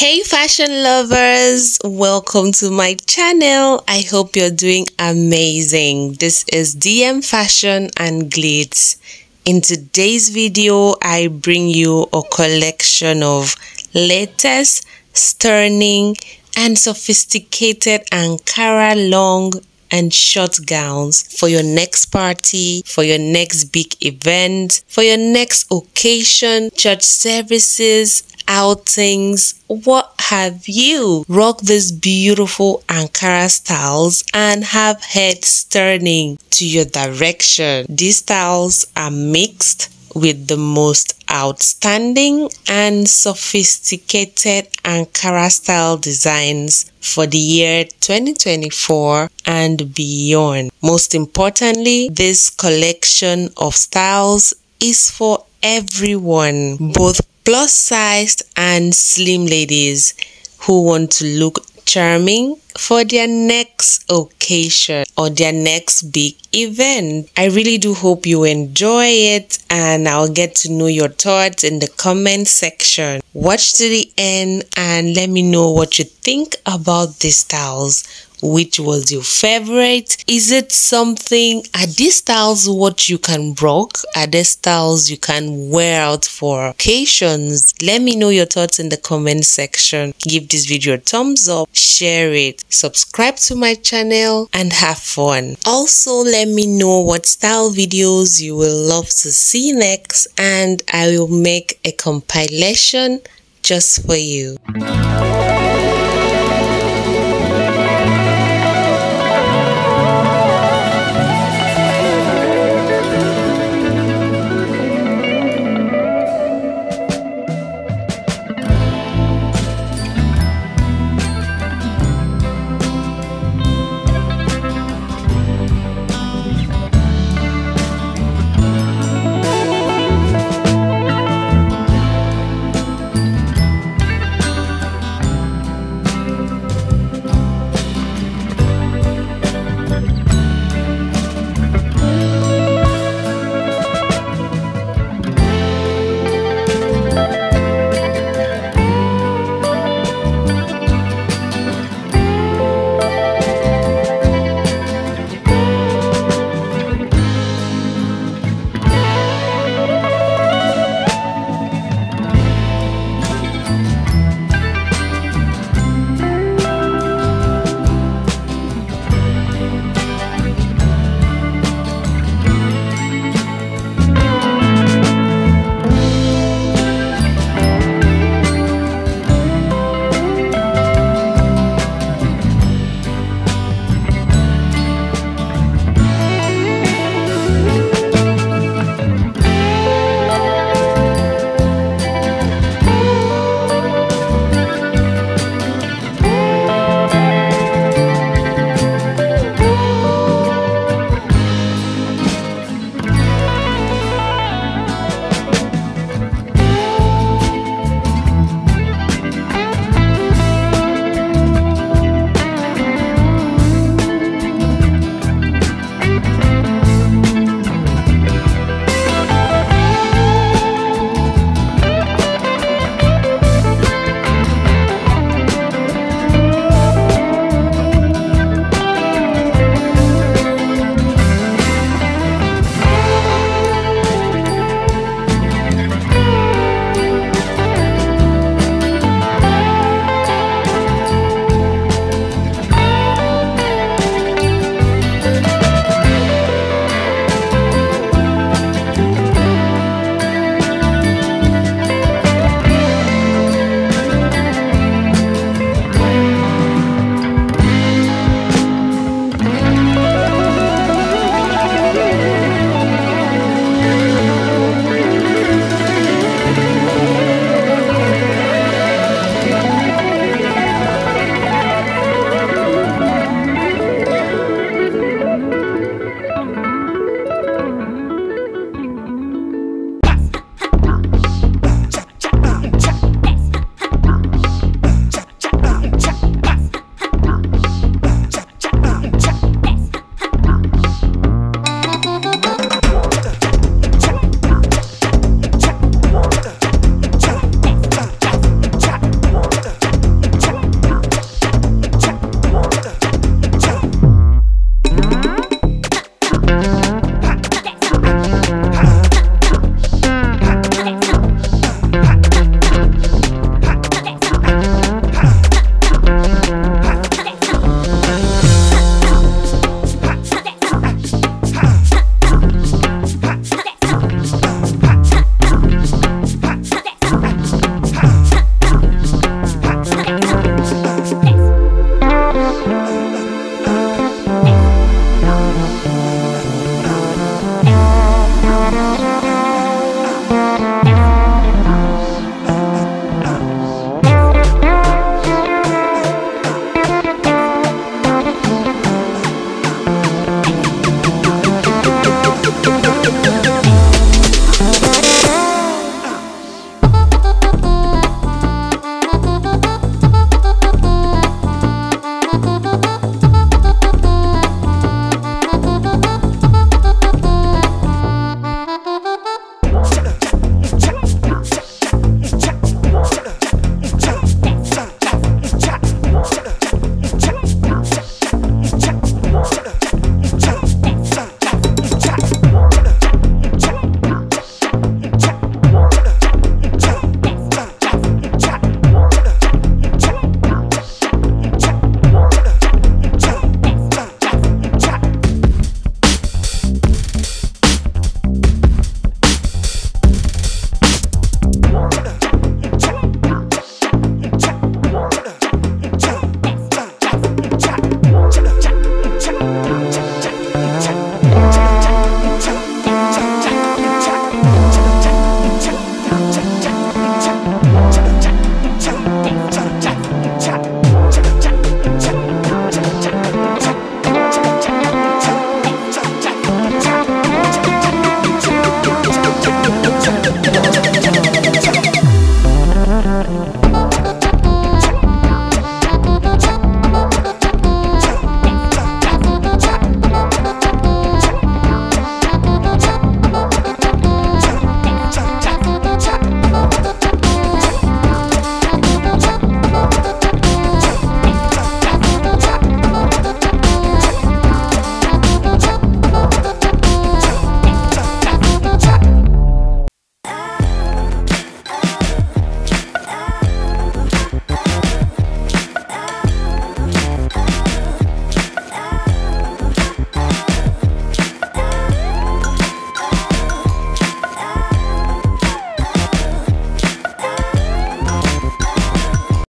Hey fashion lovers, welcome to my channel. I hope you're doing amazing. This is DM Fashion and Glitz. In today's video, I bring you a collection of latest, stunning and sophisticated Ankara long and short gowns for your next party, for your next big event, for your next occasion, church services, outings, what have you. Rock these beautiful Ankara styles and have heads turning to your direction. These styles are mixed with the most outstanding and sophisticated Ankara style designs for the year 2024 and beyond. Most importantly, this collection of styles is for everyone, both plus-sized and slim ladies who want to look charming for their next occasion or their next big event. I really do hope you enjoy it, and I'll get to know your thoughts in the comment section. Watch to the end and let me know what you think about these styles. Which was your favorite? Is it something? Are these styles what you can rock? Are these styles you can wear out for occasions? Let me know your thoughts in the comment section. Give this video a thumbs up, share it, subscribe to my channel and have fun. Also, let me know what style videos you will love to see next, and I will make a compilation just for you.